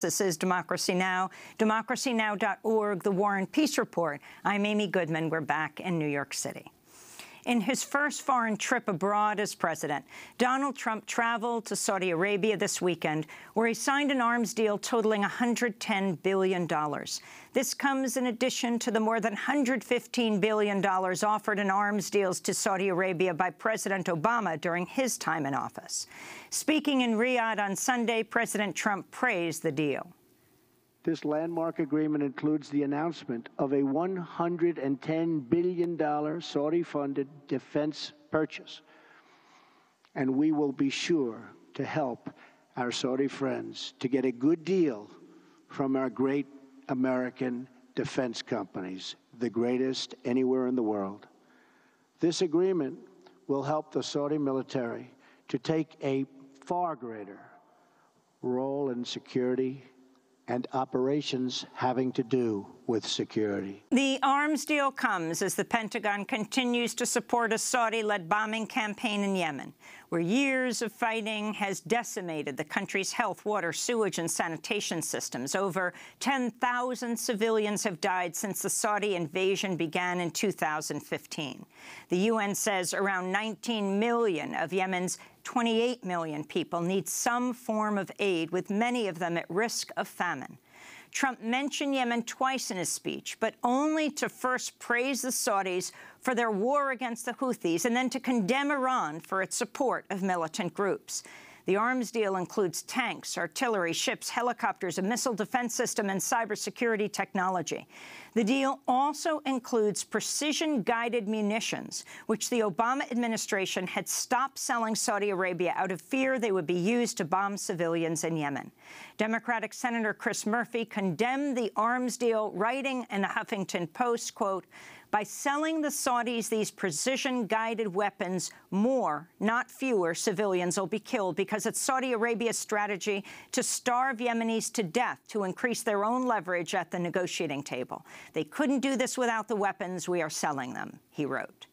This is Democracy Now!, democracynow.org, The War and Peace Report. I'm Amy Goodman. We're back in New York City. In his first foreign trip abroad as president, Donald Trump traveled to Saudi Arabia this weekend, where he signed an arms deal totaling $110 billion. This comes in addition to the more than $115 billion offered in arms deals to Saudi Arabia by President Obama during his time in office. Speaking in Riyadh on Sunday, President Trump praised the deal. This landmark agreement includes the announcement of a $110 billion Saudi-funded defense purchase, and we will be sure to help our Saudi friends to get a good deal from our great American defense companies, the greatest anywhere in the world. This agreement will help the Saudi military to take a far greater role in security and operations having to do with security. The arms deal comes as the Pentagon continues to support a Saudi-led bombing campaign in Yemen, where years of fighting has decimated the country's health, water, sewage and sanitation systems. Over 10,000 civilians have died since the Saudi invasion began in 2015. The UN says around 19 million of Yemen's 28 million people need some form of aid, with many of them at risk of famine. Trump mentioned Yemen twice in his speech, but only to first praise the Saudis for their war against the Houthis and then to condemn Iran for its support of militant groups. The arms deal includes tanks, artillery, ships, helicopters, a missile defense system and cybersecurity technology. The deal also includes precision-guided munitions, which the Obama administration had stopped selling Saudi Arabia out of fear they would be used to bomb civilians in Yemen. Democratic Senator Chris Murphy condemned the arms deal, writing in the Huffington Post, quote, "By selling the Saudis these precision-guided weapons, more, not fewer, civilians will be killed because it's Saudi Arabia's strategy to starve Yemenis to death to increase their own leverage at the negotiating table. They couldn't do this without the weapons. We are selling them," he wrote.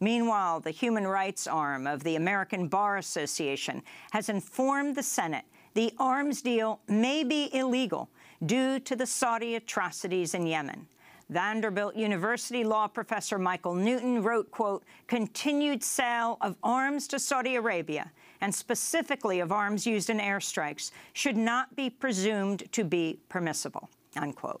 Meanwhile, the human rights arm of the American Bar Association has informed the Senate the arms deal may be illegal due to the Saudi atrocities in Yemen. Vanderbilt University law professor Michael Newton wrote, quote, "Continued sale of arms to Saudi Arabia, and specifically of arms used in airstrikes, should not be presumed to be permissible," unquote.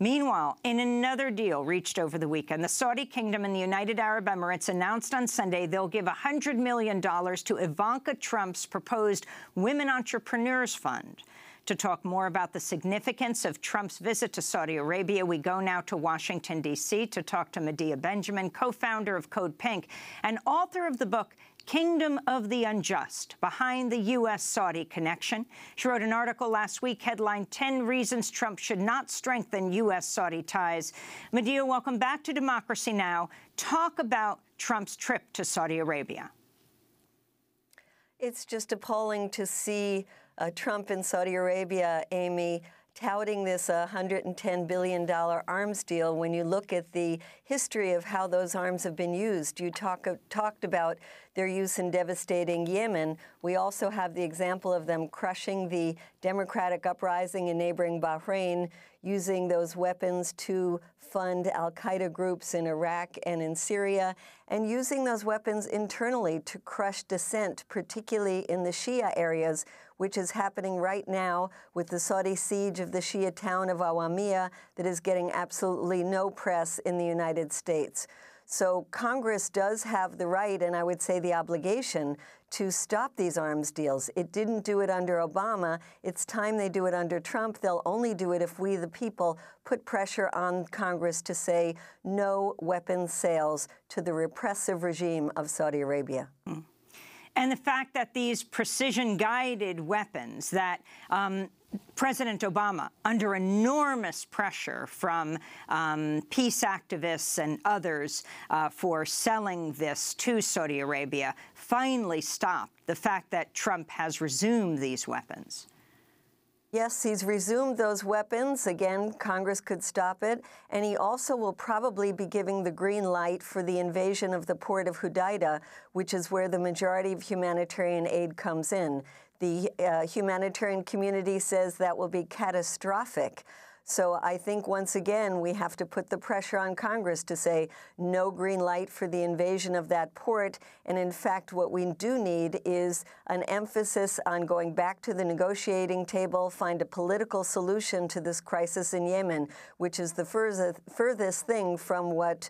Meanwhile, in another deal reached over the weekend, the Saudi Kingdom and the United Arab Emirates announced on Sunday they'll give $100 million to Ivanka Trump's proposed Women Entrepreneurs Fund. To talk more about the significance of Trump's visit to Saudi Arabia, we go now to Washington, D.C., to talk to Medea Benjamin, co-founder of Code Pink and author of the book Kingdom of the Unjust: Behind the U.S.-Saudi Connection. She wrote an article last week headlined 10 Reasons Trump Should Not Strengthen U.S.-Saudi Ties. Medea, welcome back to Democracy Now! Talk about Trump's trip to Saudi Arabia. It's just appalling to see Trump in Saudi Arabia, Amy, touting this $110 billion arms deal when you look at the history of how those arms have been used. You talked about their use in devastating Yemen. We also have the example of them crushing the democratic uprising in neighboring Bahrain, using those weapons to fund al-Qaida groups in Iraq and in Syria, and using those weapons internally to crush dissent, particularly in the Shia areas, which is happening right now with the Saudi siege of the Shia town of Awamiya that is getting absolutely no press in the United States. So Congress does have the right, and I would say the obligation, to stop these arms deals. It didn't do it under Obama. It's time they do it under Trump. They'll only do it if we, the people, put pressure on Congress to say no weapons sales to the repressive regime of Saudi Arabia. And the fact that these precision-guided weapons that President Obama, under enormous pressure from peace activists and others for selling this to Saudi Arabia, finally stopped. The fact that Trump has resumed these weapons. Yes, he's resumed those weapons. Again, Congress could stop it. And he also will probably be giving the green light for the invasion of the port of Hudaydah, which is where the majority of humanitarian aid comes in. The humanitarian community says that will be catastrophic. So I think, once again, we have to put the pressure on Congress to say no green light for the invasion of that port. And in fact, what we do need is an emphasis on going back to the negotiating table, find a political solution to this crisis in Yemen, which is the furthest thing from what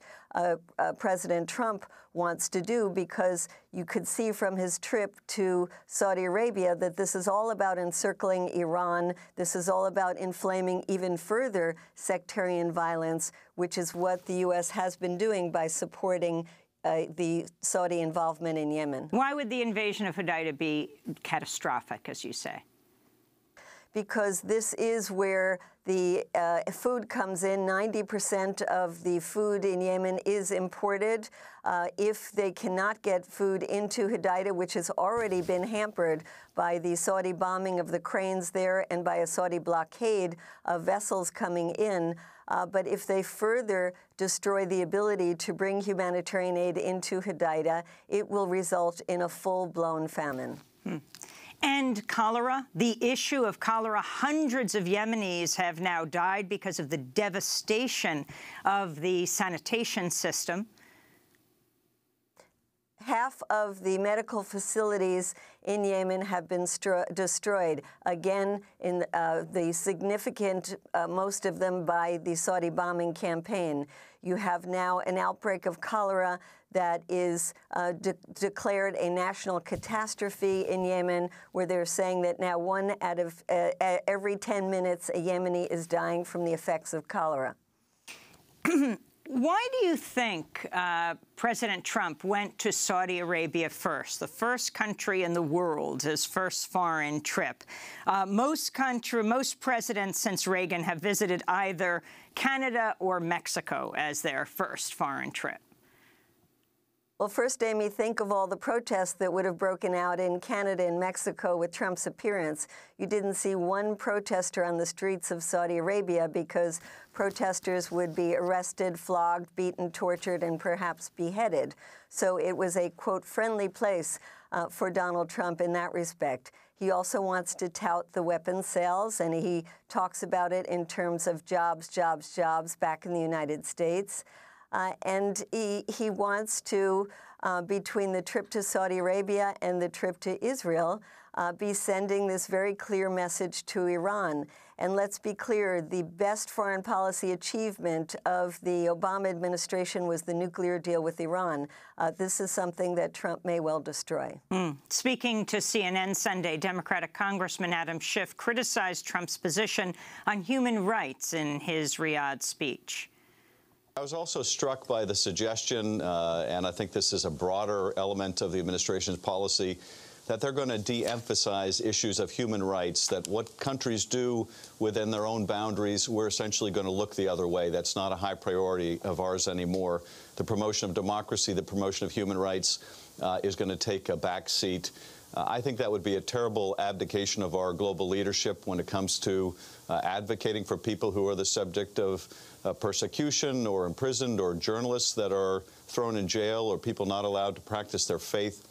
President Trump wants to do, because you could see from his trip to Saudi Arabia that this is all about encircling Iran. This is all about inflaming even further sectarian violence, which is what the U.S. has been doing by supporting the Saudi involvement in Yemen. Why would the invasion of Hudaydah be catastrophic, as you say? Because this is where the food comes in. 90% of the food in Yemen is imported. If they cannot get food into Hudaydah, which has already been hampered by the Saudi bombing of the cranes there and by a Saudi blockade of vessels coming in, but if they further destroy the ability to bring humanitarian aid into Hudaydah, it will result in a full-blown famine. And cholera, the issue of cholera. Hundreds of Yemenis have now died because of the devastation of the sanitation system. Half of the medical facilities in Yemen have been destroyed, again, in the significant, most of them by the Saudi bombing campaign. You have now an outbreak of cholera that is declared a national catastrophe in Yemen, where they're saying that now 1 out of every 10 minutes a Yemeni is dying from the effects of cholera. Why do you think President Trump went to Saudi Arabia first, the first country in the world, his first foreign trip? Most presidents since Reagan have visited either Canada or Mexico as their first foreign trip. Well, first, Amy, think of all the protests that would have broken out in Canada and Mexico with Trump's appearance. You didn't see one protester on the streets of Saudi Arabia because protesters would be arrested, flogged, beaten, tortured, and perhaps beheaded. So it was a, quote, friendly place for Donald Trump in that respect. He also wants to tout the weapons sales, and he talks about it in terms of jobs, jobs, jobs back in the United States. And he wants to, between the trip to Saudi Arabia and the trip to Israel, be sending this very clear message to Iran. And let's be clear, the best foreign policy achievement of the Obama administration was the nuclear deal with Iran. This is something that Trump may well destroy. Speaking to CNN Sunday, Democratic Congressman Adam Schiff criticized Trump's position on human rights in his Riyadh speech. I was also struck by the suggestion, and I think this is a broader element of the administration's policy, that they're going to de-emphasize issues of human rights, that what countries do within their own boundaries, we're essentially going to look the other way. That's not a high priority of ours anymore. The promotion of democracy, the promotion of human rights is going to take a back seat. I think that would be a terrible abdication of our global leadership when it comes to advocating for people who are the subject of persecution or imprisoned, or journalists that are thrown in jail, or people not allowed to practice their faith.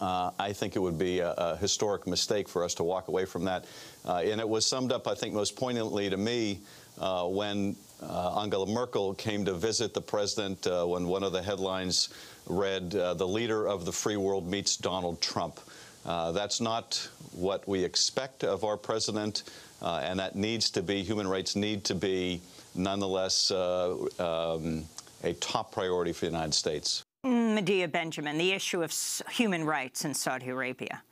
I think it would be a historic mistake for us to walk away from that. And it was summed up, I think, most poignantly to me when Angela Merkel came to visit the president, when one of the headlines read, "The leader of the free world meets Donald Trump." That's not what we expect of our president, and that needs to be, human rights need to be, nonetheless, a top priority for the United States. Medea Benjamin, the issue of human rights in Saudi Arabia.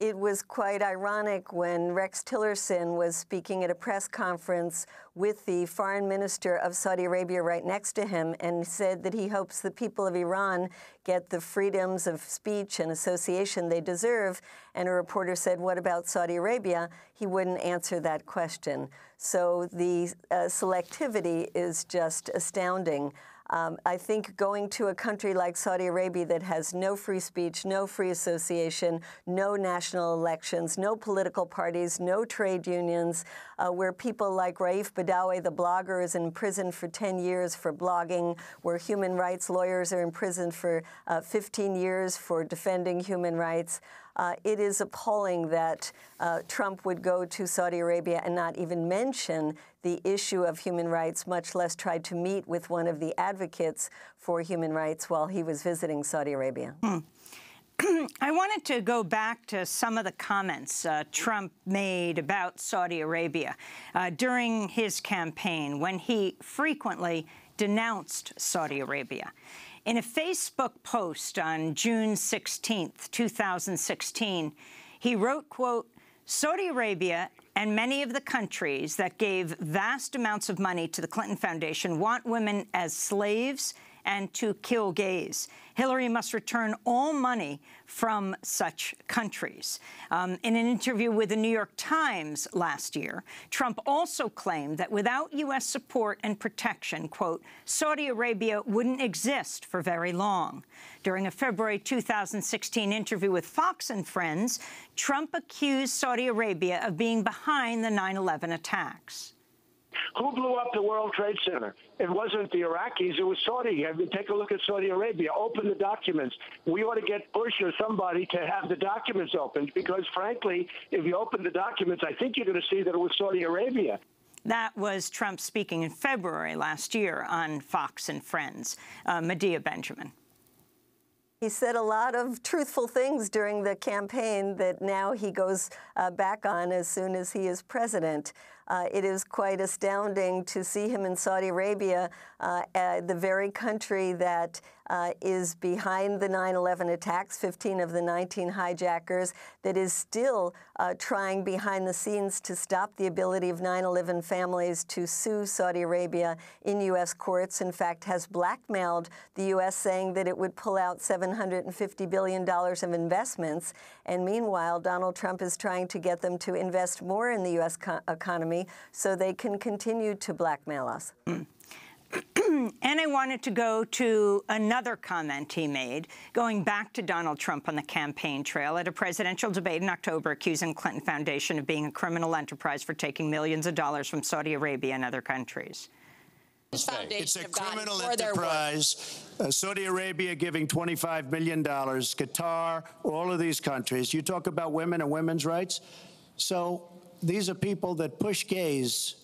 It was quite ironic when Rex Tillerson was speaking at a press conference with the foreign minister of Saudi Arabia right next to him, and said that he hopes the people of Iran get the freedoms of speech and association they deserve. And a reporter said, "What about Saudi Arabia?" He wouldn't answer that question. So the selectivity is just astounding. I think going to a country like Saudi Arabia that has no free speech, no free association, no national elections, no political parties, no trade unions, where people like Raif Badawi, the blogger, is in prison for 10 years for blogging, where human rights lawyers are in prison for 15 years for defending human rights, It is appalling that Trump would go to Saudi Arabia and not even mention the issue of human rights, much less try to meet with one of the advocates for human rights while he was visiting Saudi Arabia. Hmm. I wanted to go back to some of the comments Trump made about Saudi Arabia during his campaign, when he frequently denounced Saudi Arabia. In a Facebook post on June 16, 2016, he wrote, quote, "Saudi Arabia and many of the countries that gave vast amounts of money to the Clinton Foundation want women as slaves and to kill gays. Hillary must return all money from such countries." In an interview with The New York Times last year, Trump also claimed that without U.S. support and protection, quote, Saudi Arabia wouldn't exist for very long. During a February 2016 interview with Fox and Friends, Trump accused Saudi Arabia of being behind the 9/11 attacks. Who blew up the World Trade Center? It wasn't the Iraqis. It was Saudi. I mean, take a look at Saudi Arabia. Open the documents. We ought to get Bush or somebody to have the documents opened, because, frankly, if you open the documents, I think you're going to see that it was Saudi Arabia. That was Trump speaking in February last year on Fox and Friends. Medea Benjamin. He said a lot of truthful things during the campaign that now he goes back on as soon as he is president. It is quite astounding to see him in Saudi Arabia, the very country that is behind the 9/11 attacks, 15 of the 19 hijackers, that is still trying behind the scenes to stop the ability of 9/11 families to sue Saudi Arabia in U.S. courts. In fact, has blackmailed the U.S., saying that it would pull out $750 billion of investments. And meanwhile, Donald Trump is trying to get them to invest more in the U.S. economy so they can continue to blackmail us. Mm. And I wanted to go to another comment he made, going back to Donald Trump on the campaign trail at a presidential debate in October, accusing the Clinton Foundation of being a criminal enterprise for taking millions of dollars from Saudi Arabia and other countries. It's a criminal enterprise. Saudi Arabia giving $25 million, Qatar, all of these countries. You talk about women and women's rights. So these are people that push gays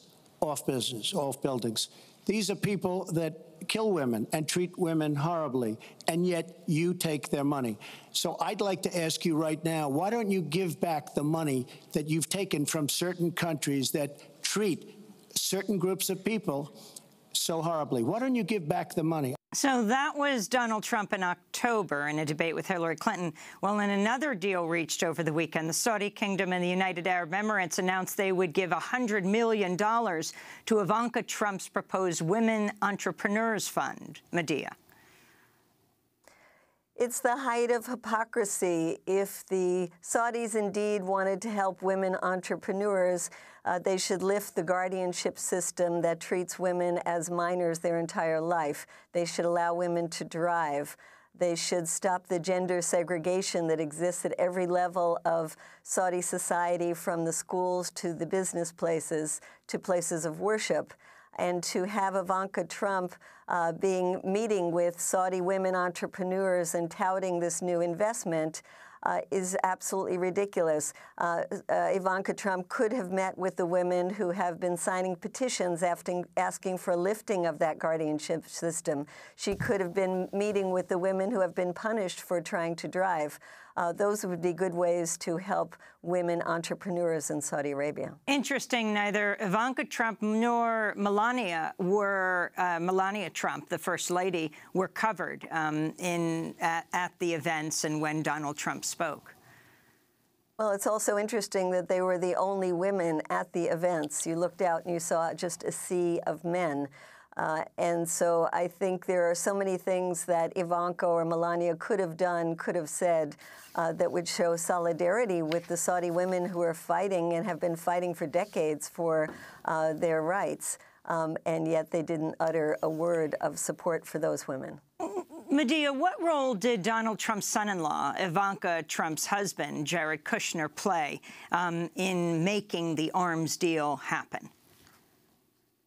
off business, off buildings. These are people that kill women and treat women horribly, and yet you take their money. So I'd like to ask you right now, why don't you give back the money that you've taken from certain countries that treat certain groups of people so horribly? Why don't you give back the money? So that was Donald Trump in October in a debate with Hillary Clinton. Well, in another deal reached over the weekend, the Saudi Kingdom and the United Arab Emirates announced they would give $100 million to Ivanka Trump's proposed Women Entrepreneurs Fund. Medea. It's the height of hypocrisy. If the Saudis indeed wanted to help women entrepreneurs, they should lift the guardianship system that treats women as minors their entire life. They should allow women to drive. They should stop the gender segregation that exists at every level of Saudi society, from the schools to the business places to places of worship. And to have Ivanka Trump meeting with Saudi women entrepreneurs and touting this new investment is absolutely ridiculous. Ivanka Trump could have met with the women who have been signing petitions asking for a lifting of that guardianship system. She could have been meeting with the women who have been punished for trying to drive. Those would be good ways to help women entrepreneurs in Saudi Arabia. Interesting. Neither Ivanka Trump nor Melania were Melania Trump, the First Lady, were covered at the events and when Donald Trump spoke. Well, it's also interesting that they were the only women at the events. You looked out and you saw just a sea of men. And so I think there are so many things that Ivanka or Melania could have done, could have said, that would show solidarity with the Saudi women who are fighting and have been fighting for decades for their rights. And yet they didn't utter a word of support for those women. Medea, what role did Donald Trump's son-in-law, Ivanka Trump's husband, Jared Kushner, play in making the arms deal happen?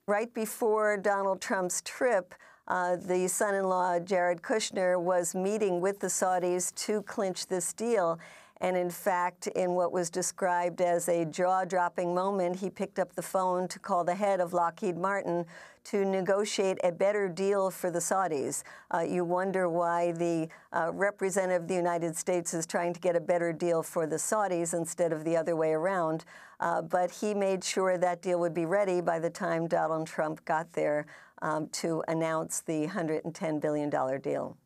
Right before Donald Trump's trip, the son-in-law, Jared Kushner, was meeting with the Saudis to clinch this deal. And in fact, in what was described as a jaw-dropping moment, he picked up the phone to call the head of Lockheed Martin to negotiate a better deal for the Saudis. You wonder why the representative of the United States is trying to get a better deal for the Saudis instead of the other way around. But he made sure that deal would be ready by the time Donald Trump got there to announce the $110 billion deal.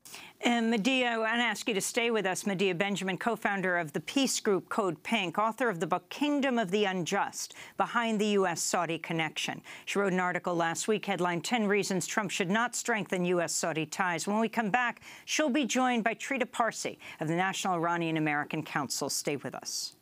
And Medea, I want to ask you to stay with us. Medea Benjamin, co-founder of the peace group Code Pink, author of the book Kingdom of the Unjust: Behind the U.S.-Saudi Connection. She wrote an article last week headlined 10 Reasons Trump Should Not Strengthen U.S.-Saudi Ties. When we come back, she'll be joined by Trita Parsi of the National Iranian American Council. Stay with us.